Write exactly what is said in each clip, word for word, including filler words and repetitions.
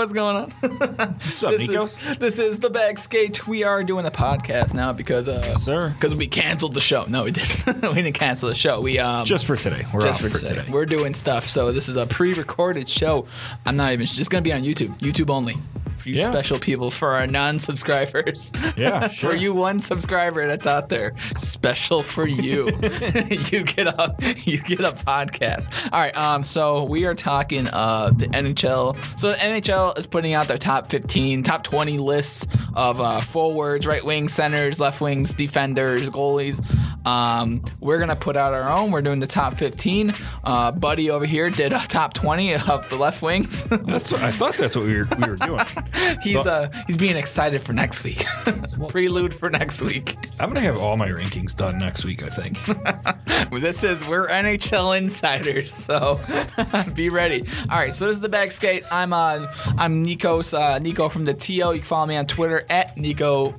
what's going on. What's up, this Nikos? Is, this is the Backskate. We are doing a podcast now because uh, yes, sir. Because we canceled the show. No, we didn't. We didn't cancel the show. We um just for today. We're just off for today. today. We're doing stuff. So this is a pre-recorded show. I'm not even. It's just gonna be on YouTube. YouTube only. For you yeah. special people, for our non-subscribers. Yeah, sure. For you one subscriber that's out there, special for you. you get a you get a podcast. All right. Um. So we are talking uh the N H L. So the N H L is putting out their top fifteen, top twenty lists of uh, forwards, right wing, centers, left wings, defenders, goalies. Um. We're gonna put out our own. We're doing the top fifteen. Uh. Buddy over here did a top twenty of the left wings. That's what I thought. That's what we were we were doing. He's so, uh he's being excited for next week. Prelude for next week. I'm gonna have all my rankings done next week, I think. This is we're N H L insiders, so be ready. All right, so this is the Backskate. I'm on. Uh, I'm Nikos. Uh, Nico from the T O. You can follow me on Twitter at Nico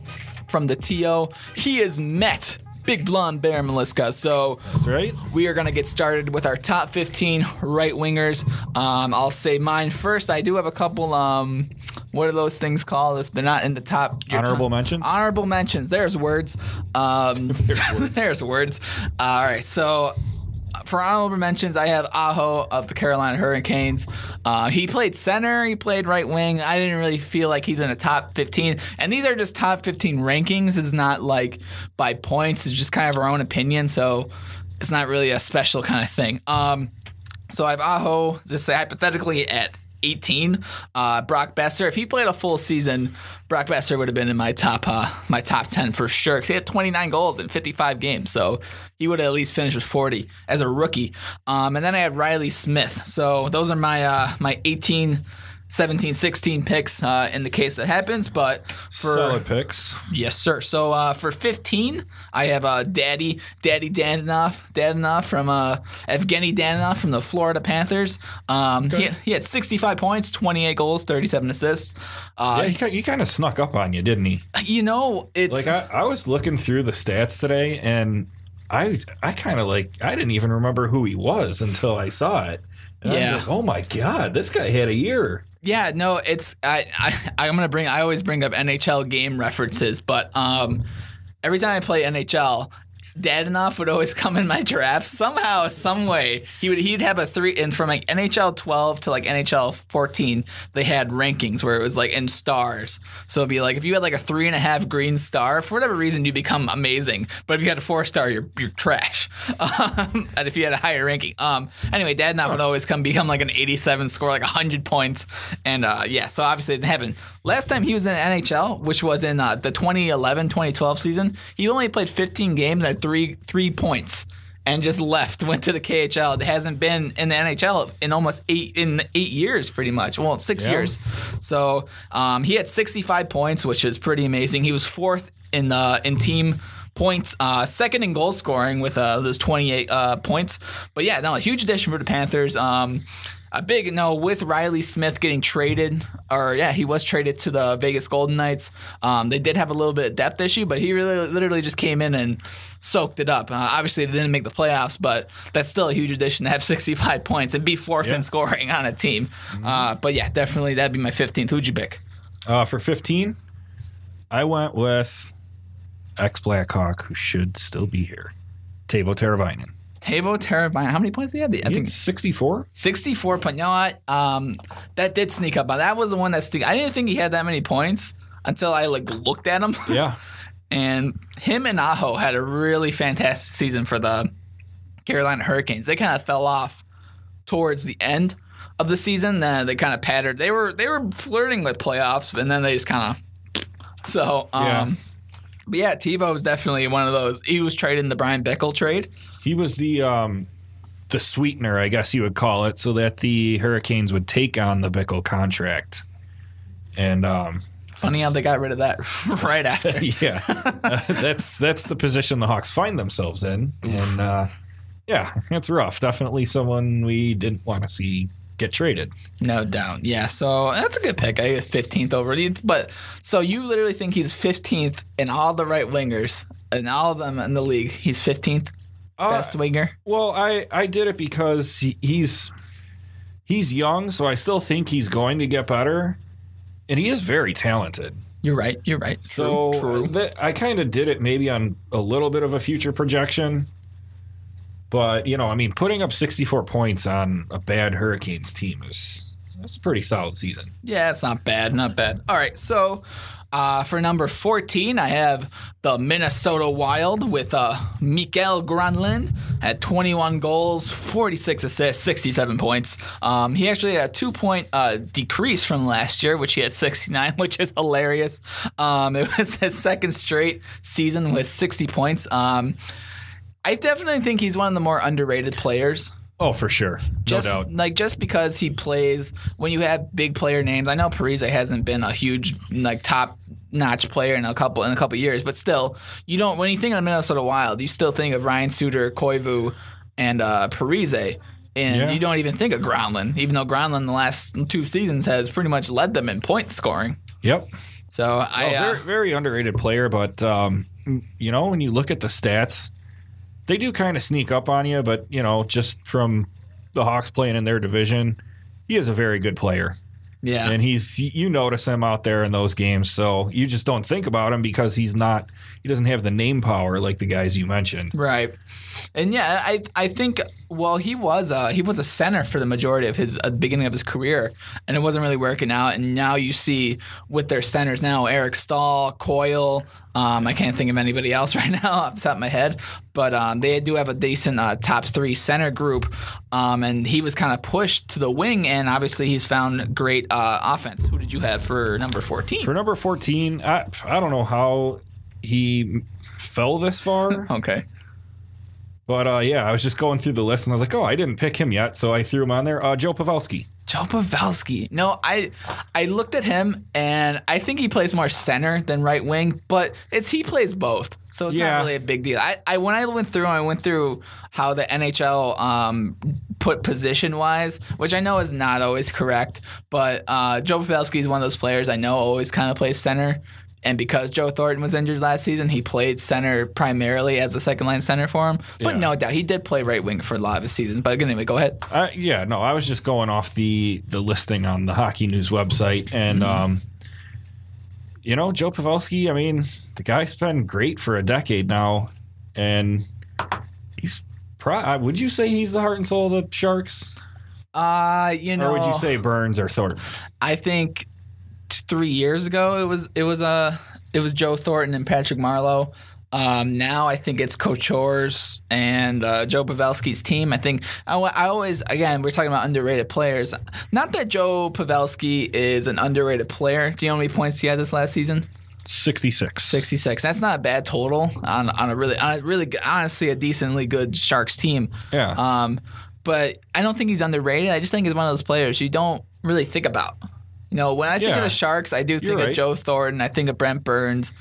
from the T O. He is Met. Big blonde bear Maliska. So that's right. We are going to get started with our top fifteen right wingers. Um, I'll say mine first. I do have a couple. Um, what are those things called if they're not in the top? Honorable top, mentions. Honorable mentions. There's words. Um, there's words. There's words. All right. So for honorable mentions, I have Aho of the Carolina Hurricanes. Uh, he played center. He played right wing. I didn't really feel like he's in the top fifteen. And these are just top fifteen rankings. It's not like by points. It's just kind of our own opinion. So it's not really a special kind of thing. Um, so I have Aho, just say hypothetically, at eighteen. Uh, Brock Besser. If he played a full season, Brock Besser would have been in my top uh, my top ten for sure, because he had twenty-nine goals in fifty-five games, so he would have at least finished with forty as a rookie. Um, and then I have Riley Smith. So those are my uh, my eighteen, seventeen, sixteen picks uh, in the case that happens. But for solid picks, yes, sir. So uh, for fifteen, I have uh, Daddy Daddy Dadonov Dadonov from uh, Evgeny Dadonov from the Florida Panthers. Um, okay. he, he had sixty-five points, twenty-eight goals, thirty-seven assists. Uh, yeah, he, he kind of snuck up on you, didn't he? You know, it's like I, I was looking through the stats today, and I I kind of like I didn't even remember who he was until I saw it. And yeah. Like, oh my God, this guy had a year. Yeah, no, it's I, I I'm gonna bring I always bring up N H L game references, but um, every time I play N H L, Dadonov would always come in my draft somehow, some way. He would he'd have a three, and from like N H L twelve to like N H L fourteen, they had rankings where it was like in stars. So it'd be like if you had like a three and a half green star, for whatever reason you become amazing. But if you had a four star, you're you're trash. Um, and if you had a higher ranking, um, anyway, Dadonov would always come become like an eighty-seven, score like a hundred points, and uh, yeah. So obviously it didn't happen. Last time he was in N H L, which was in uh, the twenty eleven twenty twelve season, he only played fifteen games and three three points and just left, went to the K H L. It hasn't been in the N H L in almost eight in eight years, pretty much. Well, six yeah. years. So um, he had sixty-five points, which is pretty amazing. He was fourth in the in team points, uh, second in goal scoring with uh, those twenty-eight uh, points. But yeah, no, a huge addition for the Panthers. Um, A big no with Riley Smith getting traded, or yeah, he was traded to the Vegas Golden Knights. Um, they did have a little bit of depth issue, but he really literally just came in and soaked it up. Uh, obviously, they didn't make the playoffs, but that's still a huge addition to have sixty-five points and be fourth yeah. in scoring on a team. Mm-hmm. uh, but yeah, definitely that'd be my fifteenth. Who'd you pick? Uh, for fifteen, I went with ex-Blackhawk, who should still be here, Teuvo Teravainen. Teuvo Teravainen. How many points do you have? I think sixty-four. sixty-four points. You know what? Um, that did sneak up. That was the one that sneaked. I didn't think he had that many points until I like looked at him. Yeah. And him and Aho had a really fantastic season for the Carolina Hurricanes. They kind of fell off towards the end of the season. Then they kind of pattered. They were they were flirting with playoffs, and then they just kind of. So. Um, yeah. But yeah, Teuvo is definitely one of those. He was traded in the Brian Bickle trade. He was the um, the sweetener, I guess you would call it, so that the Hurricanes would take on the Bickle contract. And um, funny how they got rid of that right after. Yeah, uh, that's that's the position the Hawks find themselves in, and uh, yeah, it's rough. Definitely someone we didn't want to see get traded. No doubt. Yeah, so that's a good pick. I guess fifteenth over. But so you literally think he's fifteenth in all the right wingers and all of them in the league. He's fifteenth uh, best winger. Well, I, I did it because he, he's he's young, so I still think he's going to get better. And he is very talented. You're right. You're right. True, so true. Th I kind of did it maybe on a little bit of a future projection. But, you know, I mean, putting up sixty-four points on a bad Hurricanes team is that's a pretty solid season. Yeah, it's not bad. Not bad. All right. So uh, for number fourteen, I have the Minnesota Wild with uh, Mikael Granlund at twenty-one goals, forty-six assists, sixty-seven points. Um, he actually had a two-point uh, decrease from last year, which he had sixty-nine, which is hilarious. Um, it was his second straight season with sixty points. Um I definitely think he's one of the more underrated players. Oh, for sure. Just, no doubt. Like, just because he plays when you have big player names. I know Parise hasn't been a huge, like, top-notch player in a couple in a couple years, but still, you don't. When you think of Minnesota Wild, you still think of Ryan Suter, Koivu, and uh, Parise, and yeah. you don't even think of Granlund, even though Granlund the last two seasons has pretty much led them in point scoring. Yep. So well, I uh, very, very underrated player, but um, you know, when you look at the stats. They do kind of sneak up on you, but, you know, just from the Hawks playing in their division, he is a very good player. Yeah. And he's you notice him out there in those games, so you just don't think about him because he's not – he doesn't have the name power like the guys you mentioned. Right. And, yeah, I I think – well, he was a, he was a center for the majority of his uh, beginning of his career, and it wasn't really working out. And now you see with their centers now, Eric Staal, Coyle. Um, I can't think of anybody else right now off the top of my head, but um, they do have a decent uh, top three center group. Um, and he was kind of pushed to the wing, and obviously he's found great uh, offense. Who did you have for number fourteen? For number fourteen, I I don't know how he fell this far. Okay. But, uh, yeah, I was just going through the list, and I was like, oh, I didn't pick him yet, so I threw him on there. Uh, Joe Pavelski. Joe Pavelski. No, I I looked at him, and I think he plays more center than right wing, but it's he plays both, so it's yeah. not really a big deal. I, I When I went through I went through how the N H L um, put position-wise, which I know is not always correct, but uh, Joe Pavelski is one of those players I know always kind of plays center. And because Joe Thornton was injured last season, he played center primarily as a second-line center for him. But yeah. no doubt, he did play right wing for a lot of his season. But anyway, go ahead. Uh, yeah, no, I was just going off the, the listing on the Hockey News website. And, mm-hmm. um, you know, Joe Pavelski, I mean, the guy's been great for a decade now. And he's pro- would you say he's the heart and soul of the Sharks? Uh, you know, or would you say Burns or Thornton? I think... Three years ago, it was it was a uh, it was Joe Thornton and Patrick Marleau. Um, now I think it's Couture's and uh, Joe Pavelski's team. I think I, I always again we're talking about underrated players. Not that Joe Pavelski is an underrated player. Do you know how many points he had this last season? sixty-six. sixty-six. That's not a bad total on on a really on a really honestly a decently good Sharks team. Yeah. Um, but I don't think he's underrated. I just think he's one of those players you don't really think about. You know, when I think yeah, of the Sharks, I do think right. of Joe Thornton. I think of Brent Burns,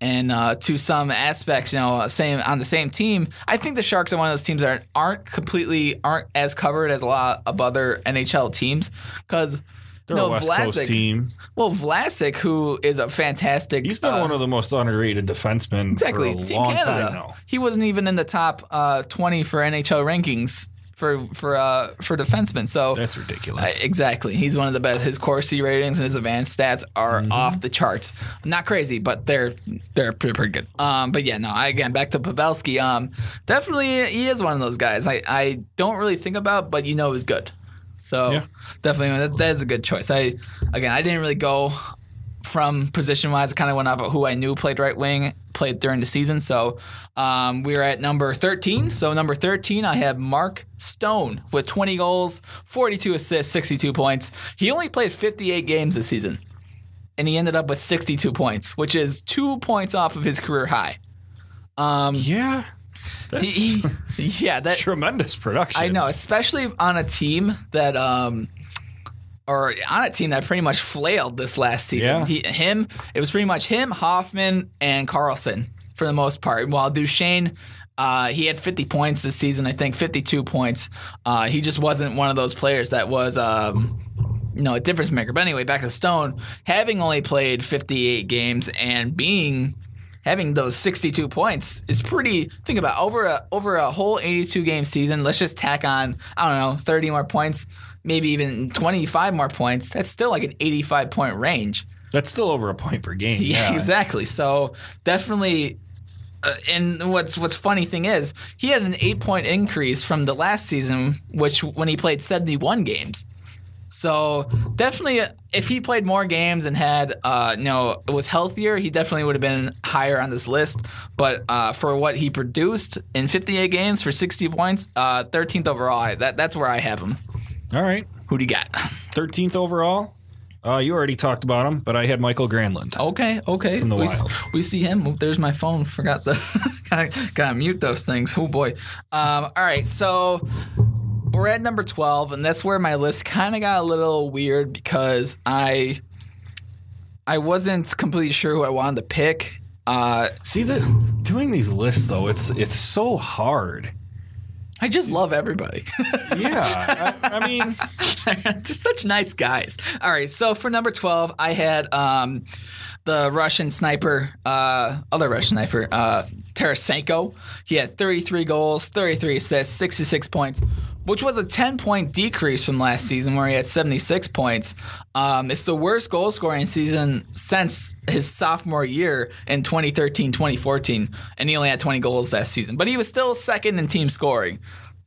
and uh, to some aspects, you know, same on the same team. I think the Sharks are one of those teams that aren't completely aren't as covered as a lot of other N H L teams because they're you know, a West Vlasic, Coast team. Well, Vlasic, who is a fantastic, he's been uh, one of the most underrated defensemen exactly, for a Team long Canada. Time now. He wasn't even in the top uh, twenty for N H L rankings. For for uh for defensemen, so that's ridiculous. Uh, exactly, he's one of the best. His Corsi ratings and his advanced stats are mm-hmm. off the charts. Not crazy, but they're they're pretty, pretty good. Um, but yeah, no. I, again, back to Pavelski. Um, definitely he is one of those guys. I I don't really think about, but you know, he's good. So yeah. definitely that, that is a good choice. I again, I didn't really go from position wise. I kind of went off of who I knew played right wing. Played during the season, so um, we're at number thirteen. So number thirteen, I have Mark Stone with twenty goals, forty-two assists, sixty-two points. He only played fifty-eight games this season, and he ended up with sixty-two points, which is two points off of his career high. Um, yeah, he, yeah, that tremendous production. I know, especially on a team that. Um, Or on a team that pretty much flailed this last season. Yeah. He, him, it was pretty much him, Hoffman, and Carlson for the most part. While Duchesne, uh, he had fifty points this season, I think, fifty-two points. Uh, he just wasn't one of those players that was um, you know, a difference maker. But anyway, back to Stone, having only played fifty-eight games and being having those sixty-two points is pretty. Think about it, over a over a whole eighty-two game season. Let's just tack on I don't know thirty more points. Maybe even twenty-five more points. That's still like an eighty-five point range. That's still over a point per game. Yeah, yeah. Exactly. So definitely uh, – and what's what's funny thing is he had an eight-point increase from the last season, which when he played seventy-one games. So definitely if he played more games and had uh, – you know, was healthier, he definitely would have been higher on this list. But uh, for what he produced in fifty-eight games for sixty points, uh, thirteenth overall, that, that's where I have him. All right. Who do you got? thirteenth overall? Uh, you already talked about him, but I had Michael Granlund. Okay, okay. From the we, Wild. We see him. Oh, there's my phone. Forgot the – gotta mute those things. Oh, boy. Um, all right, so we're at number twelve, and that's where my list kind of got a little weird because I I wasn't completely sure who I wanted to pick. Uh, see, the, doing these lists, though, it's it's so hard. I just love everybody. Yeah. I, I mean, they're such nice guys. All right. So for number twelve, I had um, the Russian sniper, uh, other Russian sniper, uh, Tarasenko. He had thirty-three goals, thirty-three assists, sixty-six points, which was a ten-point decrease from last season where he had seventy-six points. Um, it's the worst goal-scoring season since his sophomore year in twenty thirteen twenty fourteen, and he only had twenty goals that season. But he was still second in team scoring.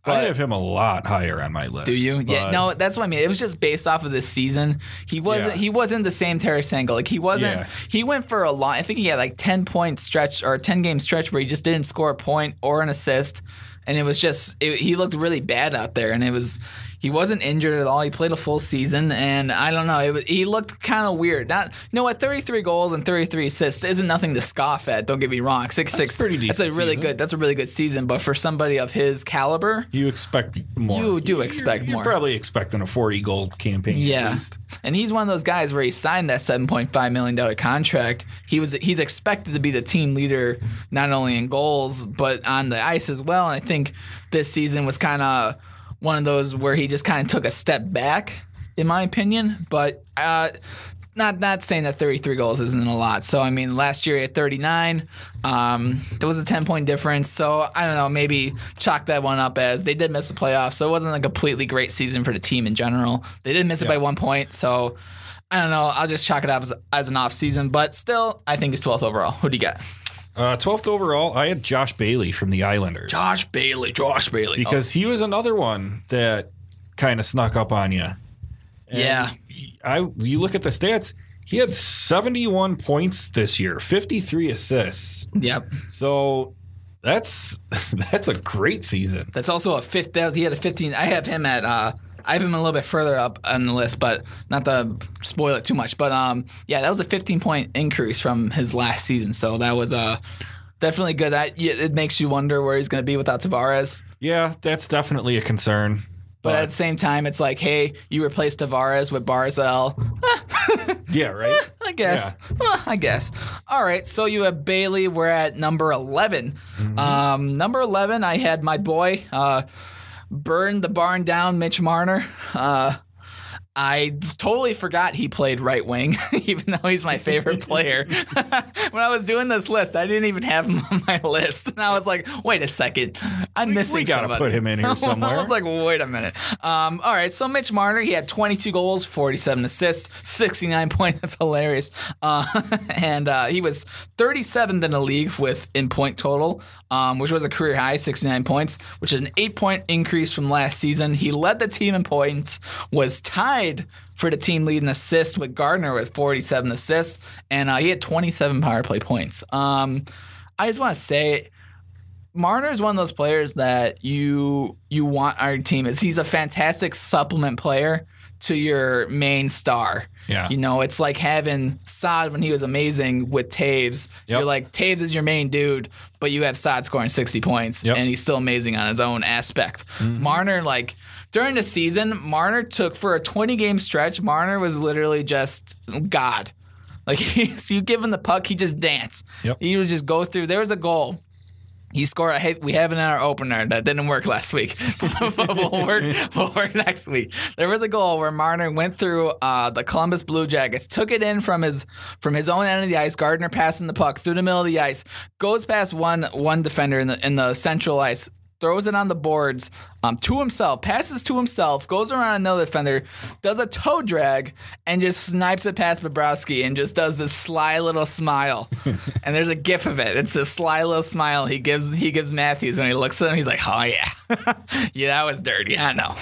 But I have him a lot higher on my list. Do you? Yeah. No, that's what I mean. It was just based off of this season. He wasn't. Yeah. He wasn't the same Tarasenko. Like he wasn't. Yeah. He went for a lot. I think he had like ten point stretch or a ten game stretch where he just didn't score a point or an assist. And it was just, it, he looked really bad out there, and it was, he wasn't injured at all. He played a full season, and I don't know, it was, he looked kind of weird. Not, you know what, thirty-three goals and thirty-three assists isn't nothing to scoff at. Don't get me wrong, six six. Pretty decent. That's a really season. good. That's a really good season, but for somebody of his caliber, you expect more. You do expect you're, you're more. You're probably expecting a forty goal campaign. Yeah, at least. And he's one of those guys where he signed that seven point five million dollars contract. He was he's expected to be the team leader, not only in goals but on the ice as well. And I think I think this season was kind of one of those where he just kind of took a step back, in my opinion. But uh, not not saying that thirty-three goals isn't a lot. So, I mean, last year he had thirty-nine. Um, there was a ten-point difference. So, I don't know, maybe chalk that one up as they did miss the playoffs. So, it wasn't a completely great season for the team in general. They did miss yeah. it by one point. So, I don't know. I'll just chalk it up as, as an off season. But still, I think he's twelfth overall. Who do you got? Uh, twelfth overall, I had Josh Bailey from the Islanders. Josh Bailey, Josh Bailey. Because oh. he was another one that kind of snuck up on you. And yeah. I, you look at the stats, he had seventy-one points this year, fifty-three assists. Yep. So that's that's a great season. That's also a fifth. That was, he had a fifteen. I have him at uh, I have him a little bit further up on the list, but not to spoil it too much. But, um, yeah, that was a fifteen-point increase from his last season, so that was uh, definitely good. That, it makes you wonder where he's going to be without Tavares. Yeah, that's definitely a concern. But, but at the same time, it's like, hey, you replaced Tavares with Barzal. Yeah, right? I guess. Yeah. Well, I guess. All right, so you have Bailey. We're at number eleven. Mm-hmm. Um, number eleven, I had my boy, uh, burn the barn down, Mitch Marner. Uh, I totally forgot he played right wing, even though he's my favorite player. When I was doing this list, I didn't even have him on my list. And I was like, wait a second. I'm we, missing we gotta somebody. We got to put him in here somewhere. I was like, wait a minute. Um, all right, so Mitch Marner, he had twenty-two goals, forty-seven assists, sixty-nine points. That's hilarious. Uh, and uh, he was thirty-seventh in the league with in point total, um, which was a career high, sixty-nine points, which is an eight-point increase from last season. He led the team in points, was tied for the team lead in assists with Gardner with forty-seven assists, and uh, he had twenty-seven power play points. Um, I just want to say, Marner is one of those players that you you want on your team. Is he's a fantastic supplement player to your main star. Yeah, you know, it's like having Saad when he was amazing with Taves. Yep. You're like, Taves is your main dude, but you have Saad scoring sixty points, yep. and he's still amazing on his own aspect. Mm-hmm. Marner, like, during the season, Marner took, for a twenty-game stretch, Marner was literally just God. Like, he, so you give him the puck, he just danced. Yep. He would just go through. There was a goal. He scored. A, we have it in our opener. That didn't work last week. But we'll work, we'll work next week. There was a goal where Marner went through uh, the Columbus Blue Jackets, took it in from his from his own end of the ice, Gardner passing the puck through the middle of the ice, goes past one one defender in the in the central ice, throws it on the boards um, to himself, passes to himself, goes around another defender, does a toe drag, and just snipes it past Bobrovsky and just does this sly little smile. And there's a gif of it. It's a sly little smile he gives he gives Matthews when he looks at him. He's like, oh, yeah. Yeah, that was dirty. I know.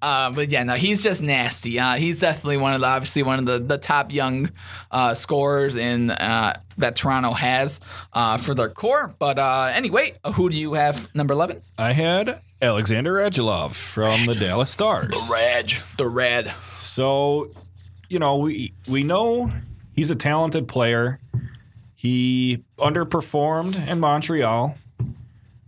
uh, but, yeah, no, he's just nasty. Uh, he's definitely one of the, obviously, one of the, the top young uh, scorers in uh, that Toronto has uh, for their core. But uh, anyway, who do you have number eleven? I had Alexander Radulov from Rad. the Dallas Stars. The Rad. The Rad. So, you know, we we know he's a talented player. He underperformed in Montreal.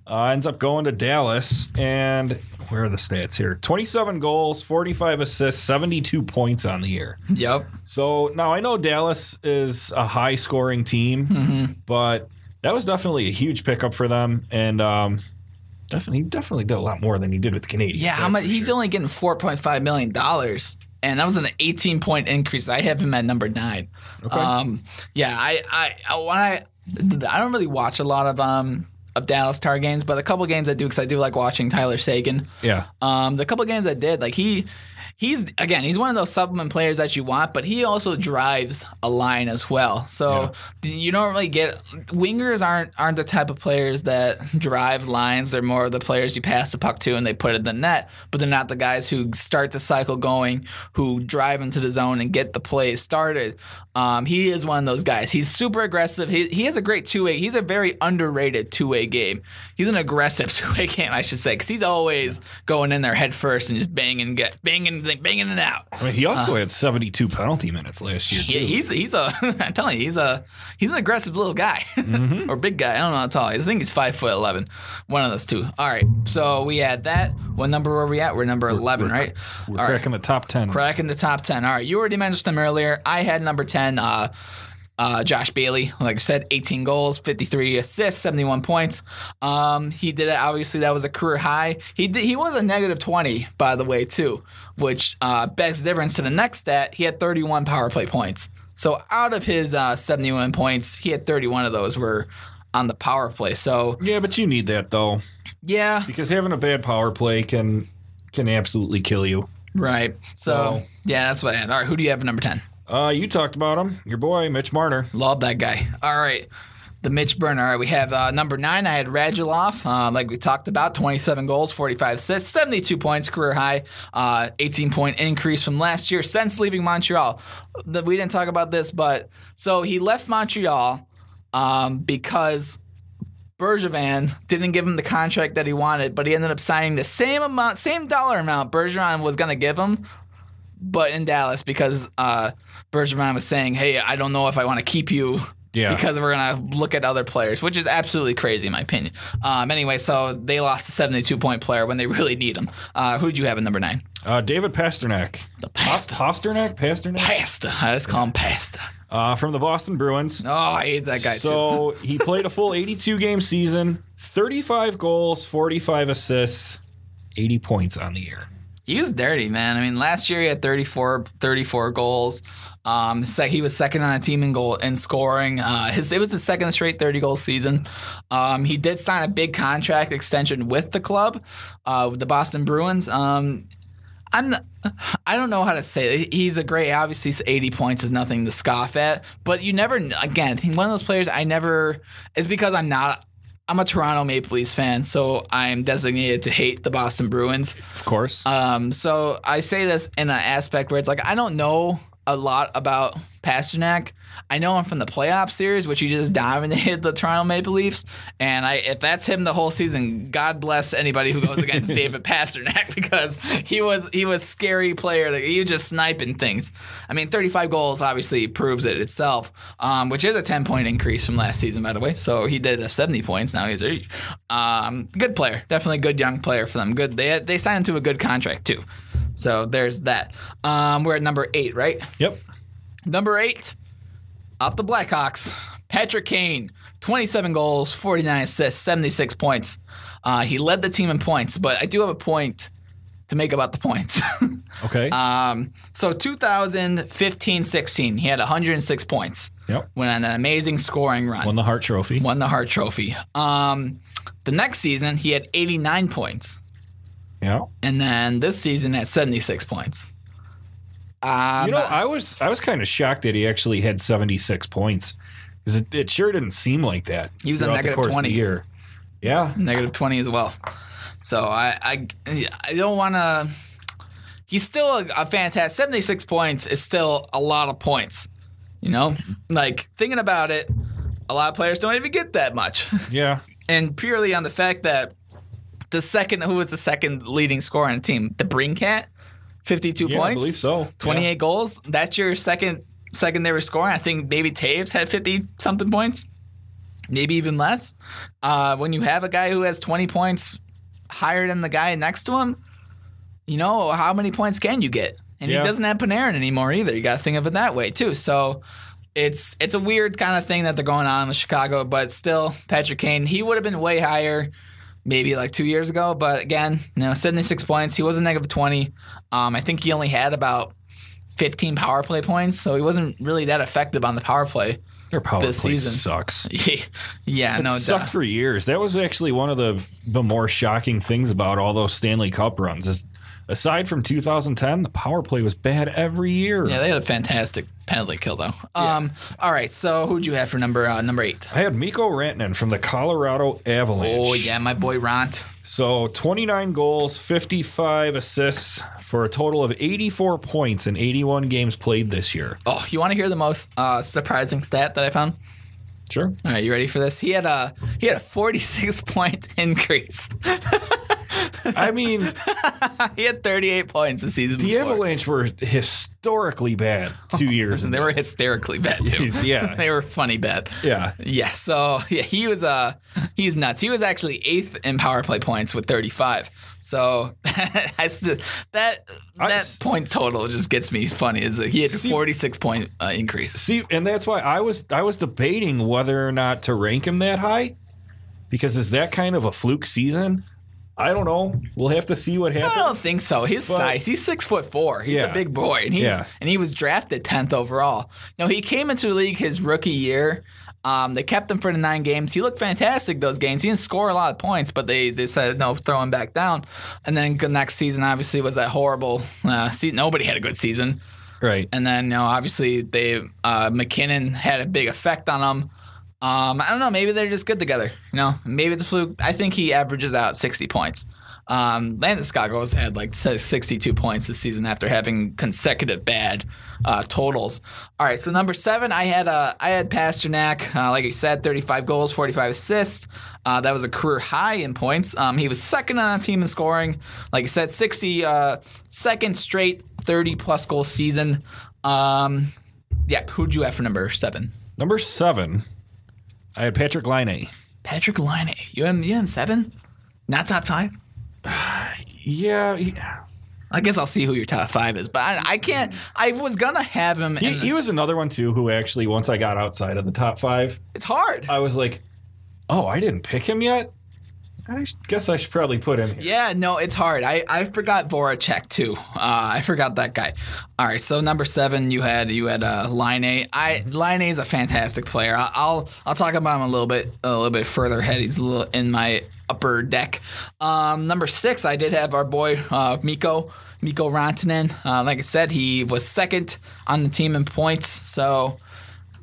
Uh, ends up going to Dallas, and where are the stats here? twenty-seven goals, forty-five assists, seventy-two points on the year. Yep. So now I know Dallas is a high-scoring team, mm-hmm. but that was definitely a huge pickup for them, and um, definitely, he definitely did a lot more than he did with the Canadians. Yeah, I'm a, he's sure. only getting four point five million dollars, and that was an eighteen-point increase. I have him at number nine. Okay. Um, yeah, I I, I, when I I don't really watch a lot of um. of Dallas Star games, but a couple games I do because I do like watching Tyler Seguin. Yeah. Um, the couple games I did, like he, he's again, he's one of those supplement players that you want, but he also drives a line as well. So yeah. you don't really get wingers aren't aren't the type of players that drive lines. They're more of the players you pass the puck to and they put it in the net, but they're not the guys who start the cycle going, who drive into the zone and get the play started. Um, he is one of those guys. He's super aggressive. He he has a great two-way. He's a very underrated two-way game. He's an aggressive two-way game, I should say, because he's always going in there head first and just banging, get banging, banging it out. I mean, he also uh, had seventy-two penalty minutes last year. Yeah, he, he's he's a. I'm telling you, he's a he's an aggressive little guy mm-hmm. or big guy. I don't know how tall he is. I think he's five foot eleven. One of those two. All right, so we had that. What number were we at? We're number we're, eleven, we're, right? We're All cracking right. the top ten. Cracking the top ten. All right, you already mentioned them earlier. I had number ten. And uh, uh, Josh Bailey, like I said, eighteen goals, fifty-three assists, seventy-one points. Um, he did it. Obviously, that was a career high. He did, he was a negative twenty, by the way, too, which uh, begs difference to the next stat. He had thirty-one power play points. So out of his uh, seventy-one points, he had thirty-one of those were on the power play. So yeah, but you need that though. Yeah, because having a bad power play can can absolutely kill you. Right. So, so. yeah, that's what I had. All right, who do you have at number ten? Uh, you talked about him, your boy, Mitch Marner. Love that guy. All right, the Mitch Marner. All right, we have uh, number nine. I had Radulov, uh, like we talked about, twenty-seven goals, forty-five assists, seventy-two points, career high, uh, eighteen-point increase from last year since leaving Montreal. We didn't talk about this, but so he left Montreal um, because Bergevin didn't give him the contract that he wanted, but he ended up signing the same amount, same dollar amount Bergeron was going to give him, but in Dallas because uh, – Bergeron was saying, hey, I don't know if I want to keep you yeah. because we're going to look at other players, which is absolutely crazy in my opinion. Um, anyway, so they lost a seventy-two-point player when they really need him. Uh, who did you have at number nine? Uh, David Pastrnak. The Pasta. Pastrnak? Pastrnak? Pasta. I just call him Pasta. Uh, from the Boston Bruins. Oh, I hate that guy so too. So he played a full eighty-two-game season, thirty-five goals, forty-five assists, eighty points on the year. He was dirty, man. I mean, last year he had thirty-four, thirty-four goals. Um, sec he was second on the team in goal in scoring. Uh, his it was his second straight thirty-goal season. Um, he did sign a big contract extension with the club, uh, with the Boston Bruins. Um, I'm not, I don't know how to say it. He's a great. Obviously, eighty points is nothing to scoff at. But you never again. One of those players I never. It's because I'm not. I'm a Toronto Maple Leafs fan, so I'm designated to hate the Boston Bruins. Of course. Um, so I say this in an aspect where it's like I don't know a lot about Pastrnak. I know him from the playoff series, which he just dominated the Toronto Maple Leafs. And I, if that's him the whole season, God bless anybody who goes against David Pastrnak because he was he was scary player. He was just sniping things. I mean, thirty-five goals obviously proves it itself, um, which is a ten-point increase from last season, by the way. So he did a seventy points. Now he's a um, good player, definitely a good young player for them. Good, they they signed him to a good contract too. So there's that. Um, we're at number eight, right? Yep. Number eight. Up the Blackhawks, Patrick Kane, twenty-seven goals, forty-nine assists, seventy-six points. Uh, he led the team in points, but I do have a point to make about the points. Okay. Um, so two thousand fifteen sixteen, he had one hundred six points. Yep. Went on an amazing scoring run. Won the Hart Trophy. Won the Hart Trophy. Um, The next season, he had eighty-nine points. Yeah. And then this season at seventy-six points. Um, you know, I was I was kind of shocked that he actually had seventy-six points because it, it sure didn't seem like that. He was a negative twenty year. Yeah, negative twenty as well. So I I, I don't want to. He's still a, a fantastic. seventy-six points is still a lot of points. You know, like thinking about it, a lot of players don't even get that much. Yeah, and purely on the fact that the second who was the second leading scorer on the team, the Brinkcat. fifty-two yeah, points. I believe so. twenty-eight yeah. goals. That's your second secondary scoring. I think maybe Taves had fifty-something points, maybe even less. Uh, when you have a guy who has twenty points higher than the guy next to him, you know, how many points can you get? And yeah. he doesn't have Panarin anymore either. You got to think of it that way too. So it's it's a weird kind of thing that they're going on with Chicago, but still, Patrick Kane, he would have been way higher maybe like two years ago, but again, you know, seventy-six points. He was a negative twenty. Um, I think he only had about fifteen power play points, so he wasn't really that effective on the power play. Their power this play season. Sucks. yeah, it no, it sucked duh. for years. That was actually one of the the more shocking things about all those Stanley Cup runs. Is aside from two thousand ten, the power play was bad every year. Yeah, they had a fantastic penalty kill though. Yeah. Um, all right, so who'd you have for number uh, number eight? I had Mikko Rantanen from the Colorado Avalanche. Oh yeah, my boy Rant. So twenty-nine goals, fifty-five assists for a total of eighty-four points in eighty-one games played this year. Oh, you want to hear the most uh, surprising stat that I found? Sure. All right, you ready for this? He had a he had a forty-six point increase. I mean, he had thirty-eight points this season. The before. Avalanche were historically bad two oh, years ago. They were hysterically bad too. yeah, they were funny bad. Yeah, yeah. So yeah, he was uh he's nuts. He was actually eighth in power play points with thirty-five. So I st- that that I, point total just gets me funny. Is he had a forty-six point uh, increase? See, and that's why I was I was debating whether or not to rank him that high, because is that kind of a fluke season? I don't know. We'll have to see what happens. I don't think so. His but, size. He's six foot four. He's yeah. a big boy, and he's yeah. and he was drafted tenth overall. Now he came into the league his rookie year. Um, they kept him for the nine games. He looked fantastic those games. He didn't score a lot of points, but they, they said no, throw him back down. And then the next season, obviously, was that horrible. Uh, see, nobody had a good season, right? And then you know, obviously, they uh, McKinnon had a big effect on him. Um, I don't know. Maybe they're just good together. You know, maybe it's a fluke. I think he averages out sixty points. Um, Landis Goggles had like sixty-two points this season after having consecutive bad uh, totals. All right, so number seven, I had uh, I had Pasternak. Uh, like I said, thirty-five goals, forty-five assists. Uh, that was a career high in points. Um, he was second on the team in scoring. Like I said, sixty uh, second straight thirty-plus goal season. Um, yeah, who'd you have for number seven? Number seven. I had Patrick Laine. Patrick Laine. You had him, you had him seven? Not top five? yeah. He, I guess I'll see who your top five is, but I, I can't. I was going to have him. He, in, he was another one, too, who actually, once I got outside of the top five. It's hard. I was like, oh, I didn't pick him yet? I guess I should probably put him here. Yeah, no, it's hard. I, I forgot Voracek, too. Uh, I forgot that guy. All right, so number seven, you had you had uh, Laine. I Laine is a fantastic player. I, I'll I'll talk about him a little bit a little bit further ahead. He's a little in my upper deck. Um, number six, I did have our boy uh, Mikko Mikko Rantanen. Uh, like I said, he was second on the team in points. So.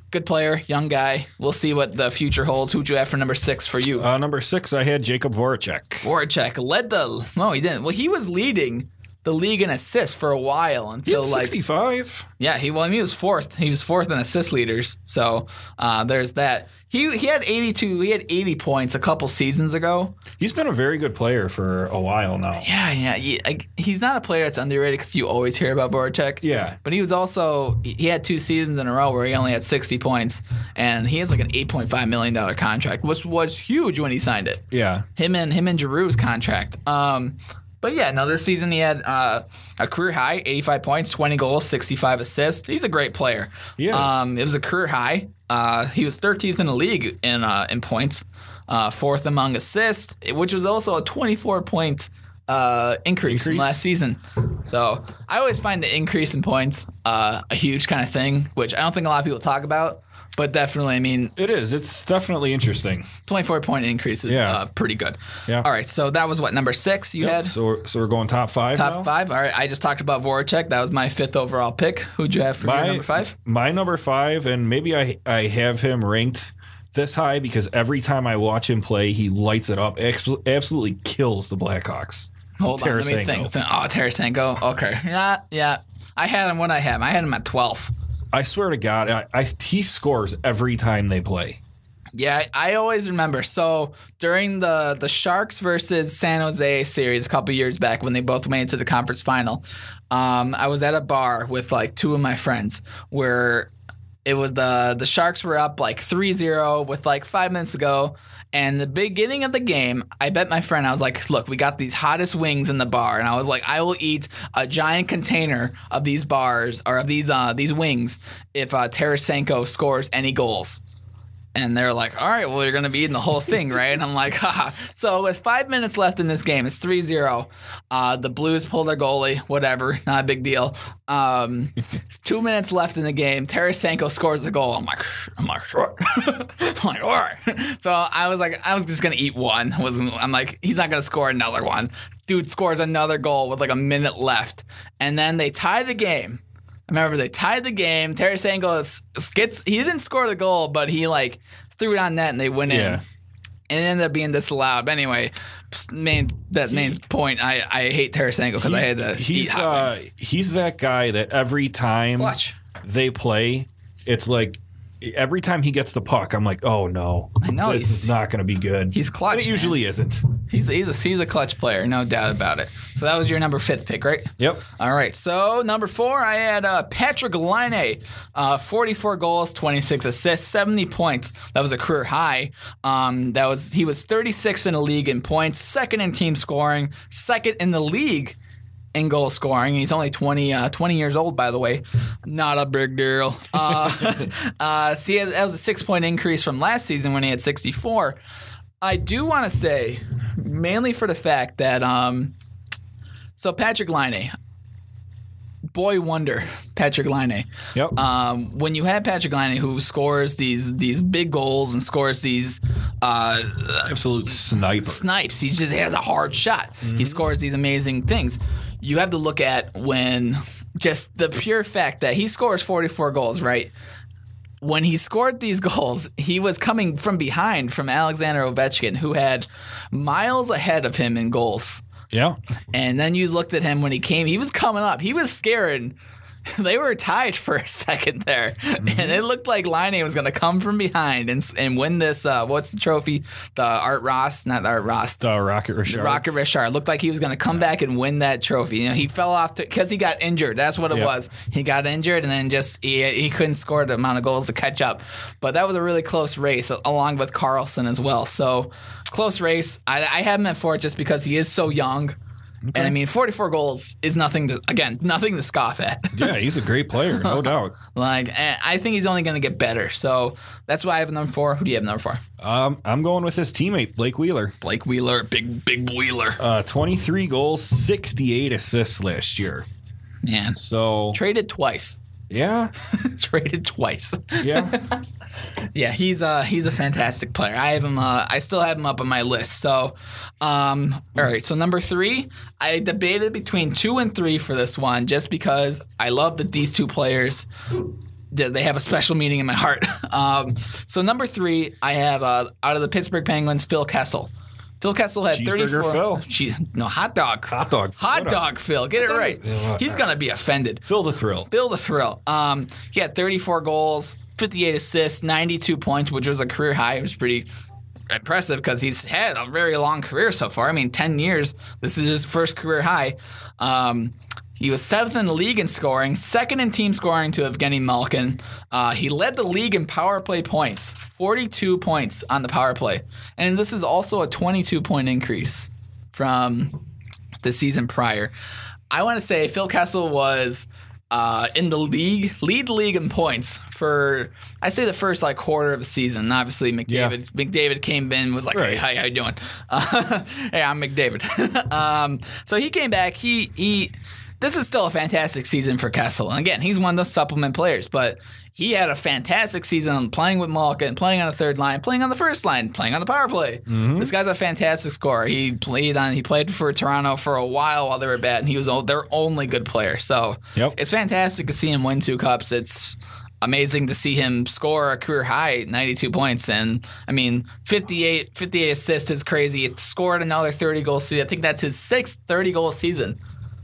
Good player, young guy. We'll see what the future holds. Who'd you have for number six for you? Uh, number six, I had Jacob Voracek. Voracek led the – no, he didn't. Well, he was leading the league in assists for a while until like – sixty-five. Yeah, he, well, I mean, he was fourth. He was fourth in assist leaders, so uh, there's that. He he had eighty-two. He had eighty points a couple seasons ago. He's been a very good player for a while now. Yeah, yeah. He, I, he's not a player that's underrated because you always hear about Voracek. Yeah. But he was also he had two seasons in a row where he only had sixty points, and he has like an eight point five million dollars contract, which was huge when he signed it. Yeah. Him and him and Giroux's contract. Um, but yeah, no. This season he had uh, a career high, eighty-five points, twenty goals, sixty-five assists. He's a great player. Yeah. Um, it was a career high. Uh, he was thirteenth in the league in uh, in points, uh, fourth among assists, which was also a twenty-four point uh, increase, increase from last season. So I always find the increase in points uh, a huge kind of thing, which I don't think a lot of people talk about. But definitely, I mean... It is. It's definitely interesting. twenty-four point increase is yeah. uh, pretty good. Yeah. All right, so that was what, number six you yep. had? So we're, so we're going top five Top now? five. All right, I just talked about Voracek. That was my fifth overall pick. Who'd you have for my, your number five? My number five, and maybe I, I have him ranked this high because every time I watch him play, he lights it up, absolutely kills the Blackhawks. Hold on, let me think. Oh, Tarasenko. Okay. Yeah, yeah. I had him when I had him. I had him at twelfth. I swear to God, I, I, he scores every time they play. Yeah, I, I always remember. So during the, the Sharks versus San Jose series a couple years back when they both made it to the conference final, um, I was at a bar with like two of my friends where it was the, the Sharks were up like three zero with like five minutes to go. And the beginning of the game, I bet my friend, I was like, look, we got these hottest wings in the bar. And I was like, I will eat a giant container of these bars or of these uh, these wings if uh, Tarasenko scores any goals. And they're like, all right, well, you're going to be eating the whole thing, right? And I'm like, ha. So with five minutes left in this game, it's three zero. Uh, the Blues pull their goalie, whatever, not a big deal. Um, two minutes left in the game. Tarasenko scores the goal. I'm like, I'm like, sure. I'm like, all right. So I was like, I was just going to eat one. I'm like, he's not going to score another one. Dude scores another goal with like a minute left. And then they tie the game. I remember they tied the game. Tarasenko gets, he didn't score the goal, but he like threw it on net and they went yeah. in. And it ended up being disallowed. But anyway, main, that he, main point, I, I hate Tarasenko because I had to he's, eat hot wings. Uh, he's that guy that every time Clutch. they play, it's like every time he gets the puck, I'm like, oh no, I know this is not going to be good. He's clutch. But it usually man. isn't. He's he's a, he's a clutch player, no doubt about it. So that was your number fifth pick, right? Yep. All right. So number four, I had uh, Patrick Laine, uh, forty-four goals, twenty-six assists, seventy points. That was a career high. Um, that was he was thirty-sixth in the league in points, second in team scoring, second in the league in goal scoring. He's only twenty, uh, twenty years old, by the way. Not a big deal. Uh, uh, see, that was a six-point increase from last season when he had sixty-four. I do want to say, mainly for the fact that, um, so Patrick Laine, boy wonder, Patrick Laine. Yep. Um, when you have Patrick Laine, who scores these these big goals and scores these uh, absolute snipers, snipes. He just has a hard shot. Mm-hmm. He scores these amazing things. You have to look at when just the pure fact that he scores forty-four goals, right? When he scored these goals, he was coming from behind from Alexander Ovechkin, who had miles ahead of him in goals. Yeah. And then you looked at him when he came. He was coming up. He was scaring. They were tied for a second there. Mm-hmm. And it looked like Laine was going to come from behind and and win this, uh, what's the trophy? The Art Ross, not the Art Ross. The Rocket Richard. The Rocket Richard. It looked like he was going to come back and win that trophy. You know, he fell off because he got injured. That's what it yep. was. He got injured and then just he, he couldn't score the amount of goals to catch up. But that was a really close race along with Carlson as well. So close race. I, I have him at four just because he is so young. Okay. And, I mean, forty-four goals is nothing to, again, nothing to scoff at. Yeah, he's a great player, no doubt. Like, I think he's only going to get better. So that's why I have number four. Who do you have number four? Um, I'm going with his teammate, Blake Wheeler. Blake Wheeler, big, big Wheeler. Uh, twenty-three goals, sixty-eight assists last year. Man. So. Traded twice. Yeah. Traded twice. Yeah. Yeah, he's uh he's a fantastic player. I have him. Uh, I still have him up on my list. So, um, all right. So number three, I debated between two and three for this one, just because I love that these two players. They have a special meaning in my heart. Um, so number three, I have uh, out of the Pittsburgh Penguins, Phil Kessel. Phil Kessel had thirty-four. Phil. She's, no, hot dog. Hot dog. Hot dog, dog Phil. Get it right. He's going to be offended. Phil the Thrill. Phil the Thrill. Um, he had thirty-four goals, fifty-eight assists, ninety-two points, which was a career high. It was pretty impressive because he's had a very long career so far. I mean, ten years. This is his first career high. Um, he was seventh in the league in scoring, second in team scoring to Evgeny Malkin. Uh, he led the league in power play points, forty-two points on the power play. And this is also a twenty-two point increase from the season prior. I want to say Phil Kessel was uh, in the league, lead league in points for, I say the first like quarter of the season. And obviously, McDavid yeah. McDavid came in and was like, right. hey, how you doing? Uh, hey, I'm McDavid. um, so he came back. He he. This is still a fantastic season for Kessel. And again, he's one of those supplement players, but he had a fantastic season playing with Malkin, playing on the third line, playing on the first line, playing on the power play. Mm-hmm. This guy's a fantastic scorer. He played on he played for Toronto for a while while they were bad, and he was their only good player. So yep. it's fantastic to see him win two cups. It's amazing to see him score a career high ninety-two points, and I mean fifty-eight, fifty-eight assists is crazy. It scored another thirty goal season. I think that's his sixth thirty goal season,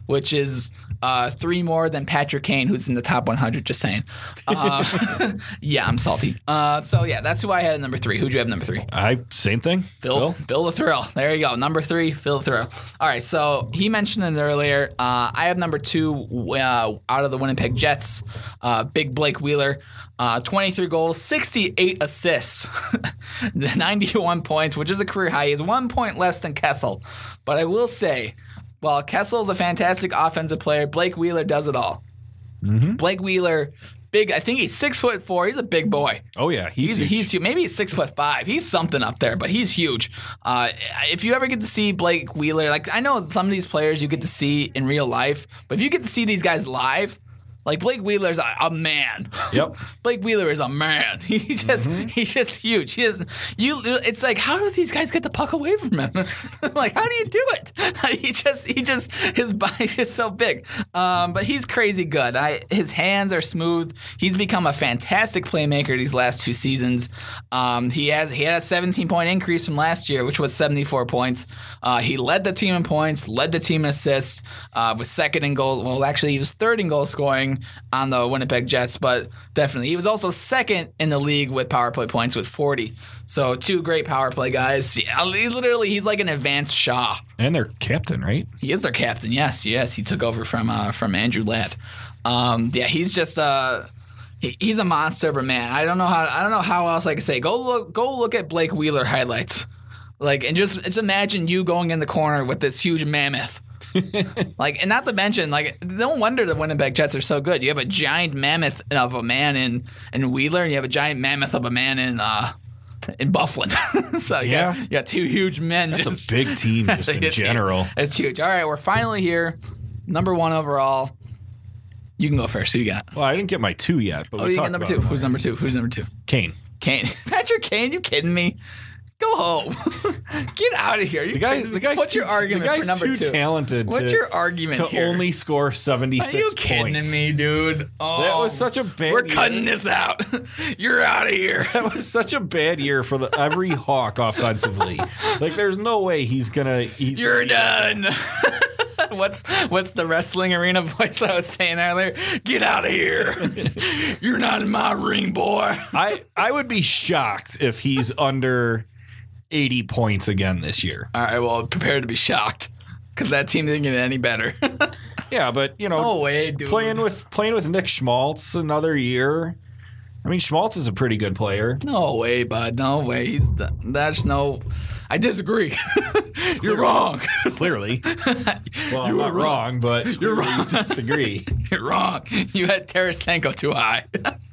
which is uh, three more than Patrick Kane, who's in the top one hundred. Just saying. Uh, yeah, I'm salty. Uh, so yeah, that's who I had at number three. Who'd you have number three? I same thing. Phil, Phil, Phil the Thrill. There you go. Number three, Phil the Thrill. All right. So he mentioned it earlier. Uh, I have number two uh, out of the Winnipeg Jets. Uh, big Blake Wheeler. Uh, twenty-three goals, sixty-eight assists, ninety-one points, which is a career high. He's one point less than Kessel, but I will say, while Kessel's a fantastic offensive player, Blake Wheeler does it all. Mm-hmm. Blake Wheeler, big. I think he's six foot four. He's a big boy. Oh yeah, he's he's, he's huge. Maybe he's six foot five. He's something up there, but he's huge. Uh, if you ever get to see Blake Wheeler, like I know some of these players you get to see in real life, but if you get to see these guys live. Like Blake Wheeler's a, a man. Yep. Blake Wheeler is a man. He just mm-hmm. he's just huge. He is you. It's like how do these guys get the puck away from him? Like how do you do it? He just he just his body's just so big. Um, but he's crazy good. I his hands are smooth. He's become a fantastic playmaker these last two seasons. Um, he has he had a seventeen point increase from last year, which was seventy-four points. Uh, he led the team in points, led the team in assists, uh, was second in goal. Well, actually he was third in goal scoring on the Winnipeg Jets, but definitely he was also second in the league with power play points with forty. So two great power play guys. Yeah, literally, he's like an advanced Shaw. And their captain, right? He is their captain. Yes, yes, he took over from uh, from Andrew Ladd. Um, yeah, he's just uh, he, he's a monster, but man, I don't know how I don't know how else I can say. Go look, go look at Blake Wheeler highlights, like and just just imagine you going in the corner with this huge mammoth. Like, and not to mention, like, no wonder the Winnipeg Jets are so good. You have a giant mammoth of a man in, in Wheeler, and you have a giant mammoth of a man in uh, in Bufflin. So you yeah, got, you got two huge men. That's just, a big team just in general. Team. It's huge. All right, we're finally here. Number one overall. You can go first. Who you got? Well, I didn't get my two yet. But oh, we'll you got number two. Who's number two? Who's number two? Kane. Kane. Patrick Kane? You kidding me? Go home. Get out of here. You the guy, the guy's what's too, your argument the guy's for number too two? Talented what's to, your argument to here? Only score seventy-six points. Are you kidding points. Me, dude? Oh, that was such a bad we're year. Cutting this out. You're out of here. That was such a bad year for the every Hawk offensively. Like, there's no way he's going to... You're done. What's what's the wrestling arena voice I was saying earlier? Get out of here. You're not in my ring, boy. I, I would be shocked if he's under... eighty points again this year. All right, well, prepare to be shocked because that team didn't get any better. Yeah, but you know, no way, dude. playing with playing with Nick Schmaltz another year. I mean, Schmaltz is a pretty good player. No way, bud. No way. He's the, that's no. I disagree. You're clearly, wrong. Clearly. Well, you were not wrong, wrong but you're wrong. You disagree. You're wrong. You had Tarasenko too high.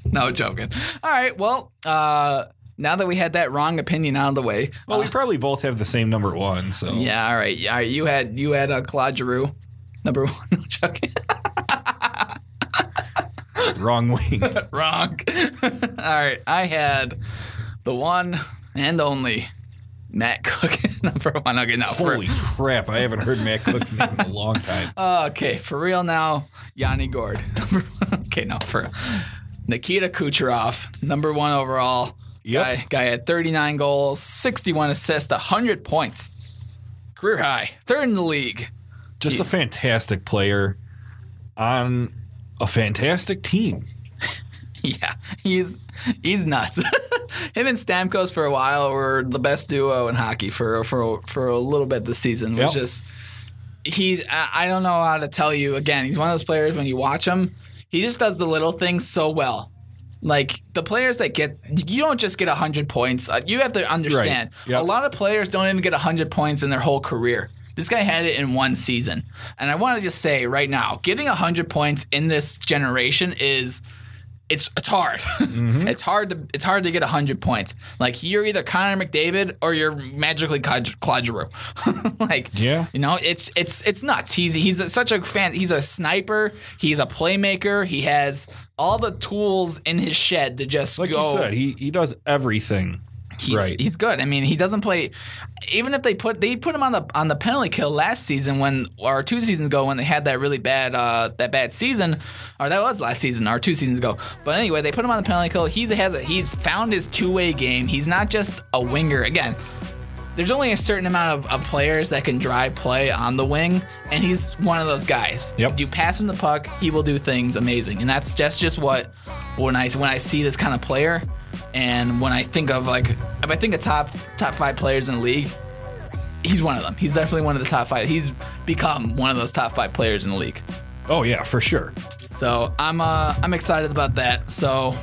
No joking. All right, well. uh Now that we had that wrong opinion out of the way, well, uh, we probably both have the same number one. So yeah, all right, yeah, you had you had uh, Claude Giroux, number one. No joking. Wrong wing. Wrong. All right, I had the one and only Matt Cook, number one. Okay, now holy for... crap, I haven't heard Matt Cook's name in a long time. Okay, for real now, Yanni Gourde. Okay, now for Nikita Kucherov, number one overall. Yep. Guy, guy had thirty-nine goals, sixty-one assists, one hundred points. Career high. Third in the league. Just yeah. a fantastic player on a fantastic team. Yeah, he's he's nuts. Him and Stamkos for a while were the best duo in hockey for for, for a little bit this season. Yep. Which is, he's, I don't know how to tell you. Again, he's one of those players when you watch him, he just does the little things so well. Like, the players that get – you don't just get one hundred points. You have to understand. Right. Yep. A lot of players don't even get one hundred points in their whole career. This guy had it in one season. And I want to just say right now, getting one hundred points in this generation is It's it's hard. Mm-hmm. It's hard to it's hard to get a hundred points. Like you're either Connor McDavid or you're magically Claude Giroux. Like yeah. you know, it's it's it's nuts. He's he's a, such a fan. He's a sniper. He's a playmaker. He has all the tools in his shed to just like go. Like you said, he he does everything. He's, right. he's good. I mean, he doesn't play. Even if they put they put him on the on the penalty kill last season when or two seasons ago when they had that really bad uh, that bad season, or that was last season or two seasons ago. But anyway, they put him on the penalty kill. He's has a, he's found his two way game. He's not just a winger again. There's only a certain amount of, of players that can drive play on the wing, and he's one of those guys. Yep. You pass him the puck, he will do things amazing, and that's just just what when I when I see this kind of player. And when I think of like, if I think of top top five players in the league, he's one of them. He's definitely one of the top five. He's become one of those top five players in the league. Oh yeah, for sure. So I'm uh I'm excited about that. So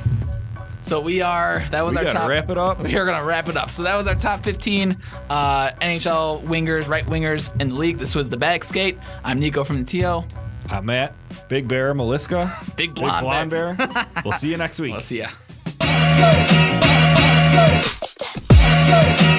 so we are that was we our gotta top. Wrap it up. We are gonna wrap it up. So that was our top fifteen uh, N H L wingers, right wingers in the league. This was the Bag Skate. I'm Nico from the T O. I'm Matt. Big Bear Maliska. Big blonde, Big blonde bear. bear. We'll see you next week. We'll see ya. Go! Go! Go!